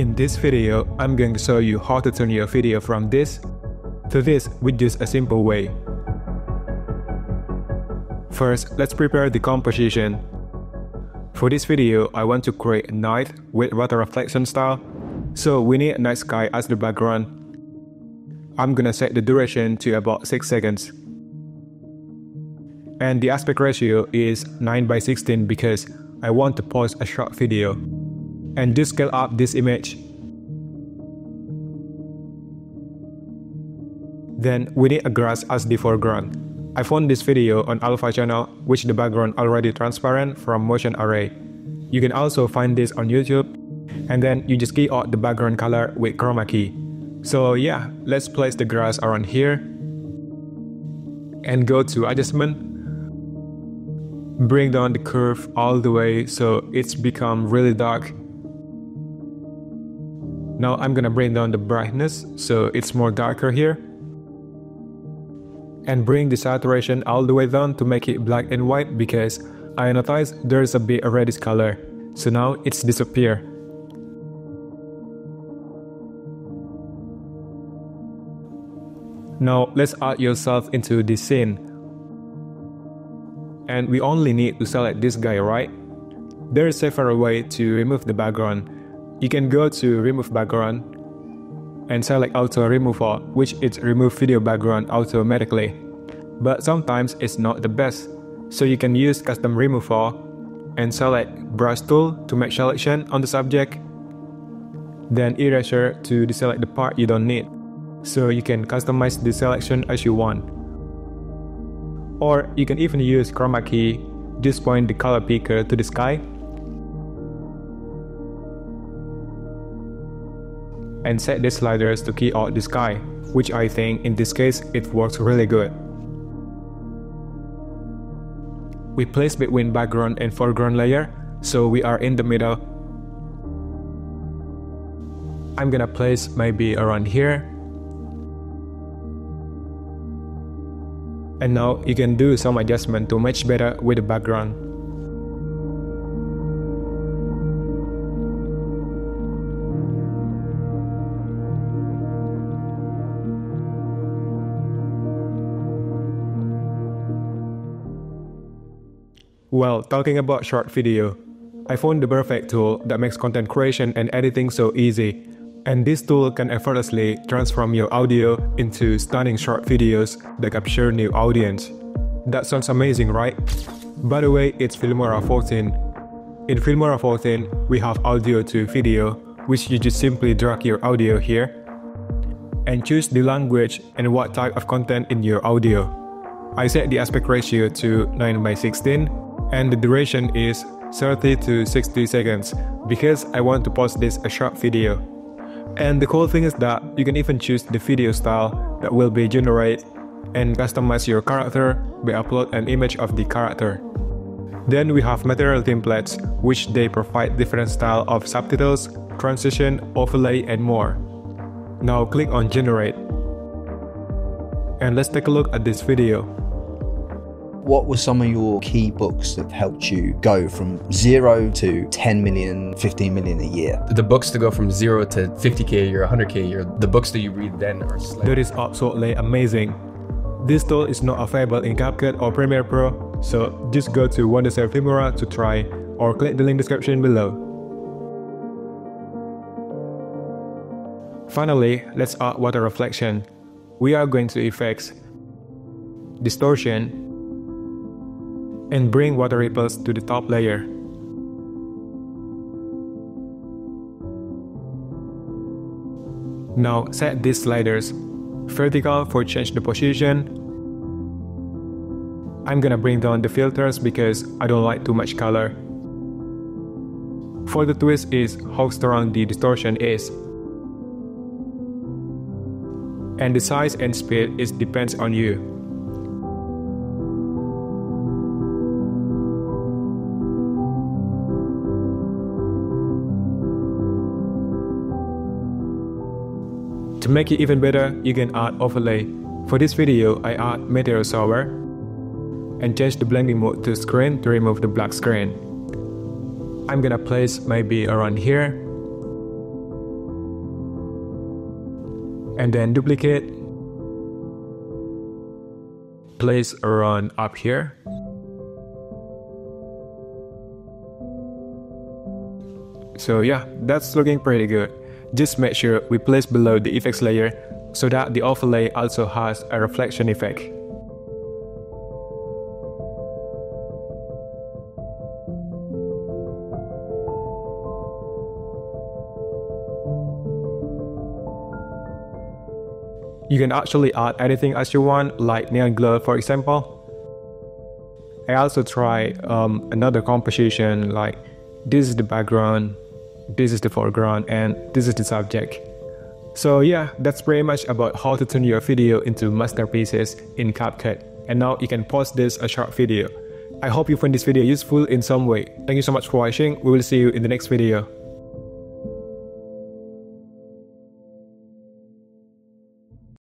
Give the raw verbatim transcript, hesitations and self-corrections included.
In this video, I'm going to show you how to turn your video from this to this with just a simple way. First, let's prepare the composition. For this video, I want to create a night with water reflection style, so we need a night sky as the background. I'm gonna set the duration to about six seconds. And the aspect ratio is nine by sixteen because I want to post a short video. And just scale up this image. Then we need a grass as the foreground. I found this video on Alpha Channel, which the background already transparent from Motion Array. You can also find this on YouTube. And then you just key out the background color with Chroma Key. So yeah, let's place the grass around here. And go to adjustment. Bring down the curve all the way so it's become really dark. Now I'm gonna bring down the brightness so it's more darker here. And bring the saturation all the way down to make it black and white because I noticed there's a bit of reddish color. So now it's disappear. Now let's add yourself into the scene. And we only need to select this guy, right? There is a several ways to remove the background. You can go to remove background and select auto remove all, which is remove video background automatically. But sometimes it's not the best. So you can use custom remove all and select brush tool to make selection on the subject. Then erasure to deselect the part you don't need. So you can customize the selection as you want. Or you can even use Chroma Key, just point the color picker to the sky and set the sliders to key out the sky, which I think in this case it works really good. We place between background and foreground layer, so we are in the middle. I'm gonna place maybe around here. And now you can do some adjustment to match better with the background. Well, talking about short video, I found the perfect tool that makes content creation and editing so easy. And this tool can effortlessly transform your audio into stunning short videos that capture new audience. That sounds amazing, right? By the way, it's Filmora fourteen. In Filmora fourteen, we have audio to video, which you just simply drag your audio here and choose the language and what type of content in your audio. I set the aspect ratio to nine by sixteen and the duration is thirty to sixty seconds because I want to post this a short video. And the cool thing is that you can even choose the video style that will be generated and customize your character by upload an image of the character. Then we have material templates, which they provide different style of subtitles, transition, overlay, and more. Now click on generate. And let's take a look at this video. What were some of your key books that helped you go from zero to ten million, fifteen million a year? The books to go from zero to fifty K a year, one hundred K a year, the books that you read then are slightly. That is absolutely amazing. This tool is not available in CapCut or Premiere Pro, so just go to Wondershare Filmora to try or click the link description below. Finally, let's add water reflection. We are going to effects, distortion, and bring water ripples to the top layer. Now set these sliders vertical for change the position. I'm gonna bring down the filters because I don't like too much color. For the twist is how strong the distortion is. And the size and speed is depends on you. To make it even better, you can add overlay. For this video, I add Material Solver and change the blending mode to screen to remove the black screen. I'm gonna place maybe around here and then duplicate, place around up here, so yeah, that's looking pretty good. Just make sure we place below the effects layer so that the overlay also has a reflection effect. You can actually add anything as you want, like neon glow for example. I also tried um, another composition, like this is the background, this is the foreground, and this is the subject. So yeah, that's pretty much about how to turn your video into masterpieces in CapCut. And now you can pause this a short video. I hope you find this video useful in some way. Thank you so much for watching. We will see you in the next video.